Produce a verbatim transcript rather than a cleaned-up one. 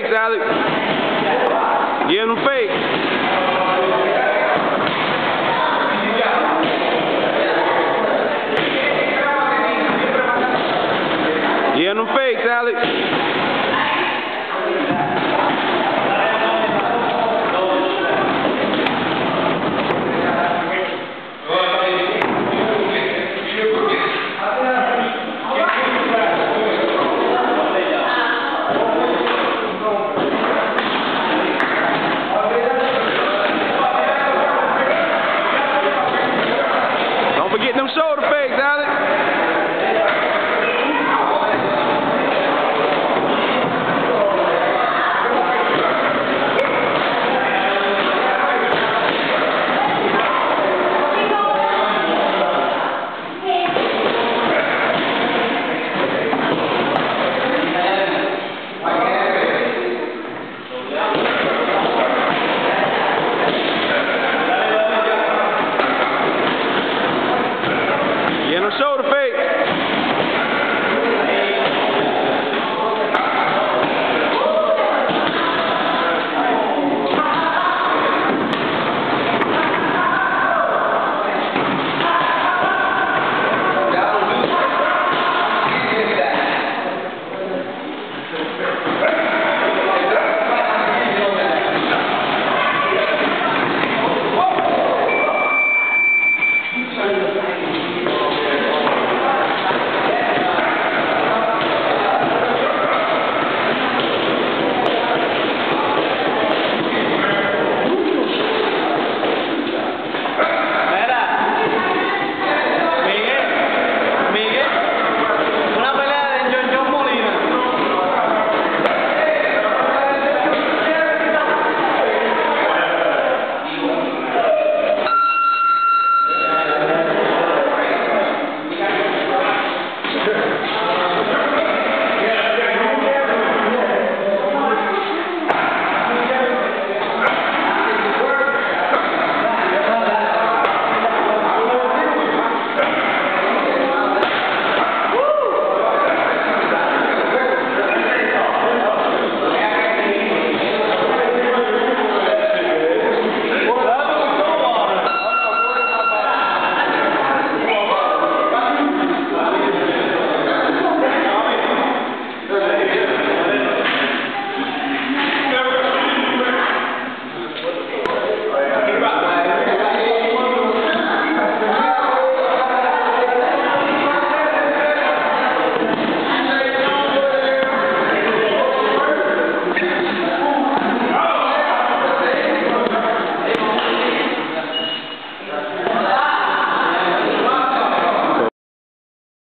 fakes, Alex. Give them fakes. Give them fakes, Alex.